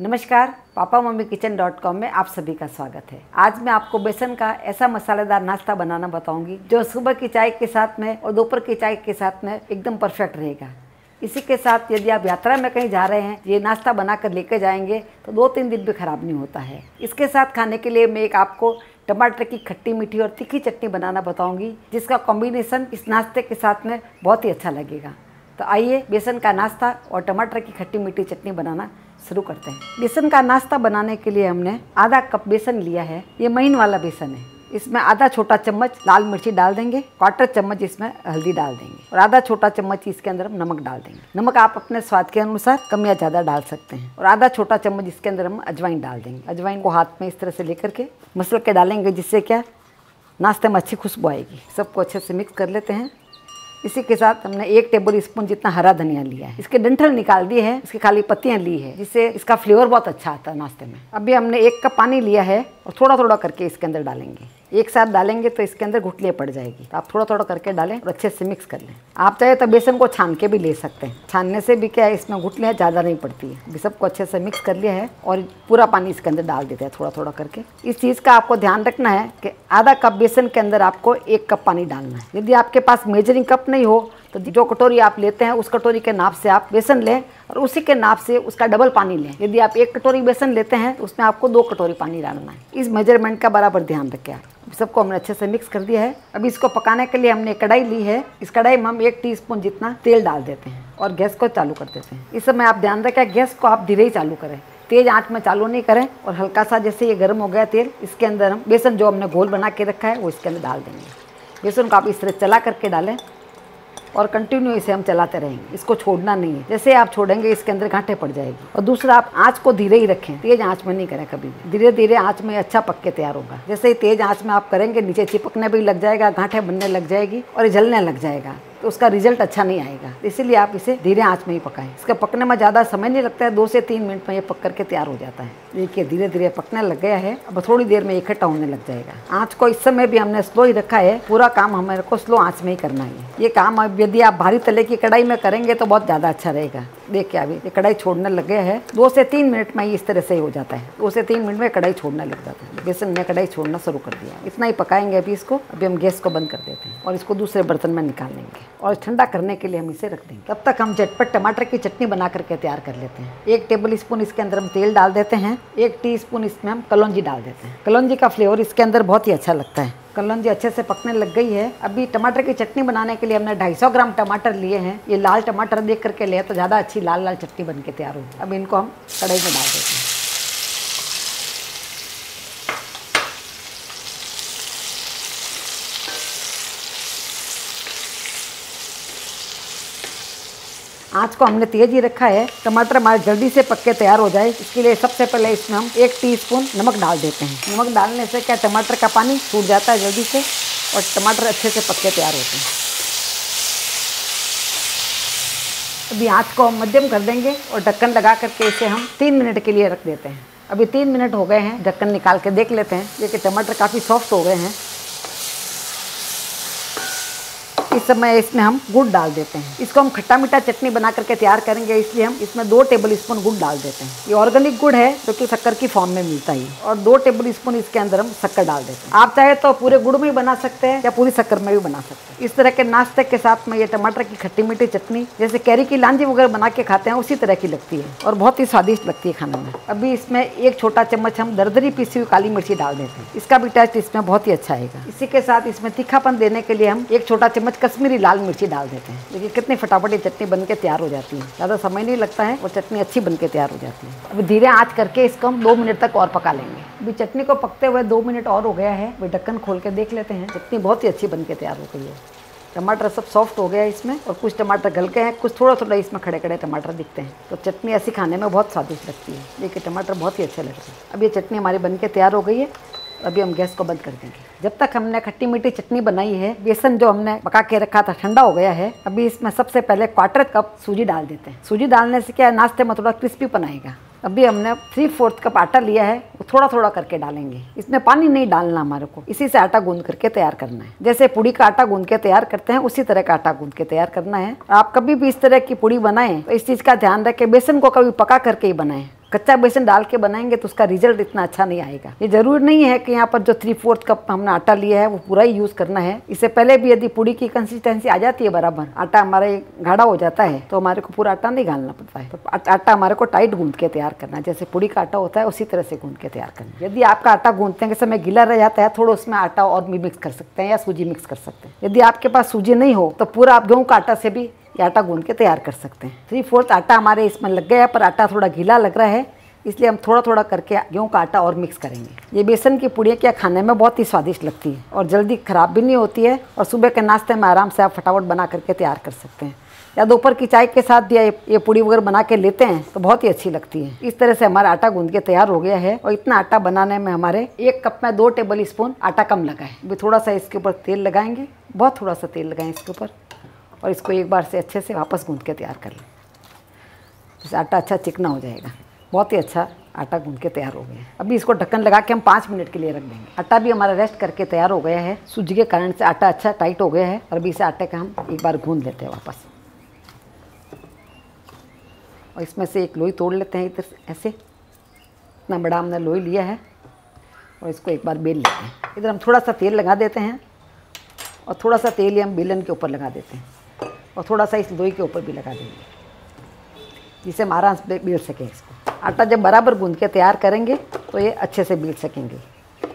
नमस्कार, papa mummy kitchen .com में आप सभी का स्वागत है। आज मैं आपको बेसन का ऐसा मसालेदार नाश्ता बनाना बताऊंगी जो सुबह की चाय के साथ में और दोपहर की चाय के साथ में एकदम परफेक्ट रहेगा। इसी के साथ यदि आप यात्रा में कहीं जा रहे हैं, ये नाश्ता बनाकर लेकर जाएंगे तो 2-3 दिन भी ख़राब नहीं होता है। इसके साथ खाने के लिए मैं एक आपको टमाटर की खट्टी मीठी और तीखी चटनी बनाना बताऊँगी, जिसका कॉम्बिनेसन इस नाश्ते के साथ में बहुत ही अच्छा लगेगा। तो आइए बेसन का नाश्ता और टमाटर की खट्टी मीठी चटनी बनाना शुरू करते हैं। बेसन का नाश्ता बनाने के लिए हमने आधा कप बेसन लिया है। ये महीन वाला बेसन है। इसमें आधा छोटा चम्मच लाल मिर्ची डाल देंगे, 1/4 चम्मच इसमें हल्दी डाल देंगे और आधा छोटा चम्मच इसके अंदर हम नमक डाल देंगे। नमक आप अपने स्वाद के अनुसार कम या ज़्यादा डाल सकते हैं। और आधा छोटा चम्मच इसके अंदर हम अजवाइन डाल देंगे। अजवाइन को हाथ में इस तरह से लेकर के मसल के डालेंगे, जिससे क्या नाश्ते में अच्छी खुशबू आएगी। सबको अच्छे से मिक्स कर लेते हैं। इसी के साथ हमने 1 टेबल स्पून जितना हरा धनिया लिया है। इसके डंठल निकाल दिए हैं, इसकी खाली पत्तियां ली है, जिससे इसका फ्लेवर बहुत अच्छा आता है नाश्ते में। अभी हमने 1 कप पानी लिया है और थोड़ा थोड़ा करके इसके अंदर डालेंगे। एक साथ डालेंगे तो इसके अंदर घुटलियाँ पड़ जाएगी, तो आप थोड़ा थोड़ा करके डालें और अच्छे से मिक्स कर लें। आप चाहे तो बेसन को छान के भी ले सकते हैं। छानने से भी क्या है, इसमें घुटलियाँ ज़्यादा नहीं पड़ती है। अभी सबको अच्छे से मिक्स कर लिया है और पूरा पानी इसके अंदर डाल देते हैं थोड़ा थोड़ा करके। इस चीज़ का आपको ध्यान रखना है कि आधा कप बेसन के अंदर आपको 1 कप पानी डालना है। यदि आपके पास मेजरिंग कप नहीं हो तो जो कटोरी आप लेते हैं उस कटोरी के नाप से आप बेसन लें और उसी के नाप से उसका डबल पानी लें। यदि आप 1 कटोरी बेसन लेते हैं तो उसमें आपको 2 कटोरी पानी डालना है। इस मेजरमेंट का बराबर ध्यान रखें आप। सबको हमने अच्छे से मिक्स कर दिया है। अभी इसको पकाने के लिए हमने कढ़ाई ली है। इस कढ़ाई में हम 1 टीस्पून जितना तेल डाल देते हैं और गैस को चालू कर देते हैं। इस समय आप ध्यान रखें, गैस को आप धीरे ही चालू करें, तेज आंच में चालू नहीं करें। और हल्का सा जैसे ये गर्म हो गया तेल, इसके अंदर हम बेसन जो हमने घोल बना के रखा है वो इसके अंदर डाल देंगे। बेसन को आप इस तरह चला करके डालें और कंटिन्यू इसे हम चलाते रहेंगे, इसको छोड़ना नहीं है। जैसे आप छोड़ेंगे इसके अंदर गांठें पड़ जाएगी। और दूसरा, आप आंच को धीरे ही रखें, तेज आंच में नहीं करें कभी भी। धीरे धीरे आंच में अच्छा पक के तैयार होगा। जैसे ही तेज आंच में आप करेंगे, नीचे चिपकने भी लग जाएगा, गांठें बनने लग जाएगी और ये जलने लग जाएगा, तो उसका रिजल्ट अच्छा नहीं आएगा। इसीलिए आप इसे धीरे आंच में ही पकाएं। इसके पकने में ज़्यादा समय नहीं लगता है, 2 से 3 मिनट में ये पक करके तैयार हो जाता है। देखिए धीरे धीरे पकने लग गया है। अब थोड़ी देर में इकट्ठा होने लग जाएगा। आंच को इस समय भी हमने स्लो ही रखा है। पूरा काम हमारे को स्लो आंच में ही करना है। ये काम अब यदि आप भारी तले की कढ़ाई में करेंगे तो बहुत ज़्यादा अच्छा रहेगा। देखिए अभी ये कढ़ाई छोड़ने लग गया है। 2 से 3 मिनट में ही इस तरह से ही हो जाता है। 2 से 3 मिनट में कढ़ाई छोड़ने लग जाता है। बेसन ने कढ़ाई छोड़ना शुरू कर दिया। इतना ही पकाएंगे अभी इसको। अभी हम गैस को बंद कर देते हैं और इसको दूसरे बर्तन में निकाल लेंगे और ठंडा करने के लिए हम इसे रख देंगे। तब तक हम झटपट टमाटर की चटनी बना करके तैयार कर लेते हैं। 1 टेबल स्पून इसके अंदर हम तेल डाल देते हैं। 1 टीस्पून इसमें हम कलौंजी डाल देते हैं। कलौंजी का फ्लेवर इसके अंदर बहुत ही अच्छा लगता है। कलौंजी अच्छे से पकने लग गई है। अभी टमाटर की चटनी बनाने के लिए हमने 250 ग्राम टमाटर लिए हैं। ये लाल टमाटर देख करके ले तो ज़्यादा अच्छी लाल लाल चटनी बन के तैयार होगी। अब इनको हम कढ़ाई में डाल देते हैं। आँच को हमने तेज ही रखा है। टमाटर हमारे जल्दी से पक के तैयार हो जाए, इसके लिए सबसे पहले इसमें हम 1 टीस्पून नमक डाल देते हैं। नमक डालने से क्या टमाटर का पानी छूट जाता है जल्दी से और टमाटर अच्छे से पक के तैयार होते हैं। अभी आँच को हम मध्यम कर देंगे और ढक्कन लगा करके इसे हम 3 मिनट के लिए रख देते हैं। अभी 3 मिनट हो गए हैं। ढक्कन निकाल के देख लेते हैं। देखिए टमाटर काफ़ी सॉफ्ट हो गए हैं। इस समय इसमें हम गुड़ डाल देते हैं। इसको हम खट्टा मीठा चटनी बना करके तैयार करेंगे, इसलिए हम इसमें 2 टेबल स्पून गुड़ डाल देते हैं। ये ऑर्गेनिक गुड़ है जो कि शक्कर की फॉर्म में मिलता है। और 2 टेबल स्पून इसके अंदर हम शक्कर डाल देते हैं। आप चाहे तो पूरे गुड़ में बना सकते हैं या पूरी शक्कर में भी बना सकते हैं। इस तरह के नाश्ते के साथ में ये टमाटर की खट्टी मीठी चटनी जैसे कैरी की लांजी वगैरह बना के खाते हैं उसी तरह की लगती है और बहुत ही स्वादिष्ट लगती है खाने में। अभी इसमें 1 छोटा चम्मच हम दरदरी पीसी हुई काली मिर्ची डाल देते हैं। इसका भी टेस्ट इसमें बहुत ही अच्छा आएगा। इसी के साथ इसमें तीखापन देने के लिए हम 1 छोटा चम्मच कश्मीरी लाल मिर्ची डाल देते हैं। देखिए कितनी फटाफट ये चटनी बनके तैयार हो जाती है, ज़्यादा समय नहीं लगता है और चटनी अच्छी बनके तैयार हो जाती है। अभी धीरे आंच करके इसको हम 2 मिनट तक और पका लेंगे। अभी चटनी को पकते हुए 2 मिनट और हो गया है। अभी ढक्कन खोल के देख लेते हैं। चटनी बहुत ही अच्छी बनके तैयार हो गई है। टमाटर सब सॉफ्ट हो गया है इसमें और कुछ टमाटर गल गए हैं, कुछ थोड़ा थोड़ा इसमें खड़े खड़े टमाटर दिखते हैं। तो चटनी ऐसी खाने में बहुत स्वादिष्ट लगती है। देखिए टमाटर बहुत ही अच्छे लगते हैं। अब ये चटनी हमारी बनके तैयार हो गई है। अभी हम गैस को बंद कर देंगे। जब तक हमने खट्टी मीठी चटनी बनाई है, बेसन जो हमने पका के रखा था ठंडा हो गया है। अभी इसमें सबसे पहले 1/4 कप सूजी डाल देते हैं। सूजी डालने से क्या नाश्ते में थोड़ा क्रिस्पीपन आएगा। अभी हमने 3/4 कप आटा लिया है, वो थोड़ा थोड़ा करके डालेंगे। इसमें पानी नहीं डालना हमारे को, इसी से आटा गूंद करके तैयार करना है। जैसे पूड़ी का आटा गूंद के तैयार करते हैं उसी तरह का आटा गूंद के तैयार करना है। आप कभी भी इस तरह की पूड़ी बनाएं तो इस चीज़ का ध्यान रखें, बेसन को कभी पका करके ही बनाएं। कच्चा बेसन डाल के बनाएंगे तो उसका रिजल्ट इतना अच्छा नहीं आएगा। ये जरूर नहीं है कि यहाँ पर जो 3/4 कप हमने आटा लिया है वो पूरा ही यूज़ करना है। इससे पहले भी यदि पूड़ी की कंसिस्टेंसी आ जाती है बराबर, आटा हमारे गाढ़ा हो जाता है तो हमारे को पूरा आटा नहीं घालना पड़ता है। तो आटा हमारे को टाइट गूंद के तैयार करना है, जैसे पूड़ी का आटा होता है उसी तरह से गूंद के तैयार करना। यदि आपका आटा गूंदते हैं के समय गीला रह जाता है, थोड़ा उसमें आटा और भी मिक्स कर सकते हैं या सूजी मिक्स कर सकते हैं। यदि आपके पास सूजी नहीं हो तो पूरा आप गेहूँ का आटा से भी आटा गूंद के तैयार कर सकते हैं। 3/4 आटा हमारे इसमें लग गया है, पर आटा थोड़ा गीला लग रहा है, इसलिए हम थोड़ा थोड़ा करके गेहूं का आटा और मिक्स करेंगे। ये बेसन की पूड़ियाँ क्या खाने में बहुत ही स्वादिष्ट लगती है और जल्दी ख़राब भी नहीं होती है, और सुबह के नाश्ते में आराम से आप फटाफट बना करके तैयार कर सकते हैं, या दोपहर की चाय के साथ भी ये पूड़ी वगैरह बना के लेते हैं तो बहुत ही अच्छी लगती है। इस तरह से हमारा आटा गूंद के तैयार हो गया है, और इतना आटा बनाने में हमारे 1 कप में 2 टेबल स्पून आटा कम लगा है। अभी थोड़ा सा इसके ऊपर तेल लगाएंगे, बहुत थोड़ा सा तेल लगाएं इसके ऊपर, और इसको एक बार से अच्छे से वापस गूंद के तैयार कर लें। तो आटा अच्छा चिकना हो जाएगा। बहुत ही अच्छा आटा गूंद के तैयार हो गया है। अभी इसको ढक्कन लगा के हम 5 मिनट के लिए रख देंगे। आटा भी हमारा रेस्ट करके तैयार हो गया है, सूजी के कारण से आटा अच्छा टाइट हो गया है। और अभी इसे आटे का हम एक बार गूंद लेते हैं वापस, और इसमें से एक लोई तोड़ लेते हैं इधर से, ऐसे इतना बड़ा हमने लोई लिया है, और इसको एक बार बेल लेते हैं। इधर हम थोड़ा सा तेल लगा देते हैं, और थोड़ा सा तेल ही हम बेलन के ऊपर लगा देते हैं, और थोड़ा सा इस लोई के ऊपर भी लगा देंगे, जिससे हम आराम से बेल सकें इसको। आटा जब बराबर गूंद के तैयार करेंगे तो ये अच्छे से बेल सकेंगे।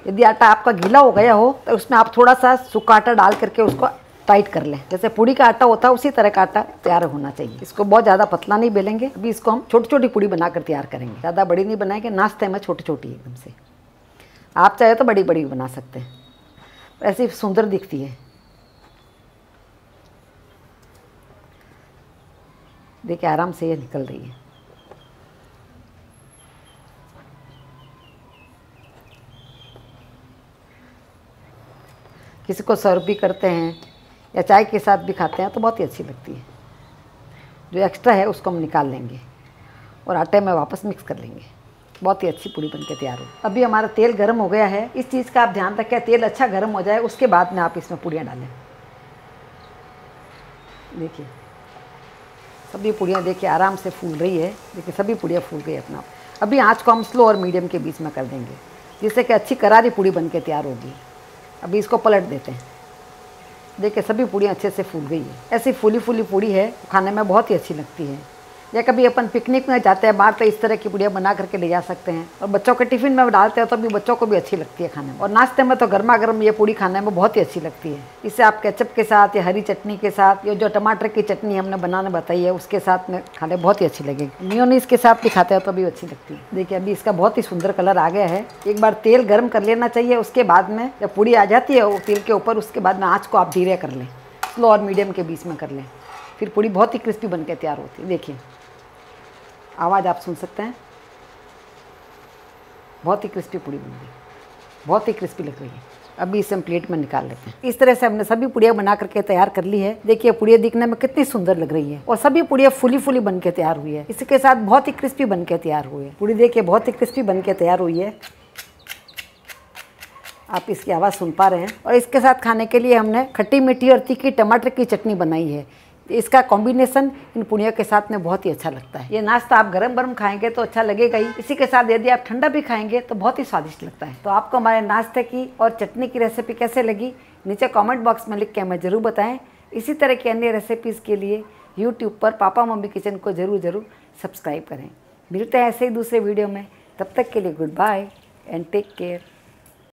यदि आटा आपका गीला हो गया हो तो उसमें आप थोड़ा सा सूखा आटा डाल करके उसको टाइट कर लें। जैसे पूड़ी का आटा होता है उसी तरह का आटा तैयार होना चाहिए। इसको बहुत ज़्यादा पतला नहीं बेलेंगे। अभी इसको हम छोटी छोटी पूड़ी बनाकर तैयार करेंगे, ज़्यादा बड़ी नहीं बनाएंगे। नाश्ते में छोटी छोटी एकदम से, आप चाहे तो बड़ी बड़ी भी बना सकते हैं, ऐसी सुंदर दिखती है। देखिए आराम से ये निकल रही है। किसी को सर्व भी करते हैं या चाय के साथ भी खाते हैं तो बहुत ही अच्छी लगती है। जो एक्स्ट्रा है उसको हम निकाल लेंगे और आटे में वापस मिक्स कर लेंगे। बहुत ही अच्छी पूड़ी बनके तैयार हो। अभी हमारा तेल गर्म हो गया है, इस चीज़ का आप ध्यान रखें, तेल अच्छा गर्म हो जाए उसके बाद में आप इसमें पूड़ियाँ डालें। देखिए सभी पूड़ियाँ देखिए आराम से फूल रही है। देखिए सभी पूड़ियाँ फूल गई अपना आप। अभी आँच को हम स्लो और मीडियम के बीच में कर देंगे, जिससे कि अच्छी करारी पूड़ी बनके तैयार होगी। अभी इसको पलट देते हैं। देखिए सभी पूड़ियाँ अच्छे से फूल गई है। ऐसी फूली फूली पूड़ी है, खाने में बहुत ही अच्छी लगती है। या कभी अपन पिकनिक में जाते हैं बाहर तो इस तरह की पूड़ियाँ बना करके ले जा सकते हैं, और बच्चों के टिफ़िन में डालते हैं तो भी बच्चों को भी अच्छी लगती है खाने में। और नाश्ते में तो गर्मा गर्म ये पूड़ी खाने में बहुत ही अच्छी लगती है। इसे आप केचप के साथ या हरी चटनी के साथ, ये जो टमाटर की चटनी हमने बनाने बताई है उसके साथ में खाने बहुत ही अच्छी लगेगी। मेयोनीज के साथ भी खाते हैं तो भी अच्छी लगती है। देखिए अभी इसका बहुत ही सुंदर कलर आ गया है। एक बार तेल गर्म कर लेना चाहिए, उसके बाद में जब पूड़ी आ जाती है वो तेल के ऊपर, उसके बाद में आँच को आप धीरे कर लें, स्लो और मीडियम के बीच में कर लें, फिर पूड़ी बहुत ही क्रिस्पी बनकर तैयार होती है। देखिए आवाज़ आप सुन सकते हैं, बहुत ही क्रिस्पी पूड़ी बन गई, बहुत ही क्रिस्पी लग रही है। अभी इसे हम प्लेट में निकाल लेते हैं। इस तरह से हमने सभी पूड़ियाँ बना करके तैयार कर ली है। देखिए पूड़ियाँ दिखने में कितनी सुंदर लग रही है, और सभी पूड़ियाँ फूली फूली बन के तैयार हुई है। इसके साथ बहुत ही क्रिस्पी बन के तैयार हुई है। पूड़ी देखिए बहुत ही क्रिस्पी बन के तैयार हुई है, आप इसकी आवाज़ सुन पा रहे हैं। और इसके साथ खाने के लिए हमने खट्टी मीठी और तीखी टमाटर की चटनी बनाई है। इसका कॉम्बिनेशन इन पूड़ियों के साथ में बहुत ही अच्छा लगता है। ये नाश्ता आप गरम गरम खाएंगे तो अच्छा लगेगा ही, इसी के साथ यदि आप ठंडा भी खाएंगे तो बहुत ही स्वादिष्ट लगता है। तो आपको हमारे नाश्ते की और चटनी की रेसिपी कैसे लगी, नीचे कमेंट बॉक्स में लिख के हमें ज़रूर बताएं। इसी तरह की अन्य रेसिपीज़ के लिए यूट्यूब पर पापा मम्मी किचन को ज़रूर सब्सक्राइब करें। मिलते हैं ऐसे ही दूसरे वीडियो में, तब तक के लिए good bye and take care.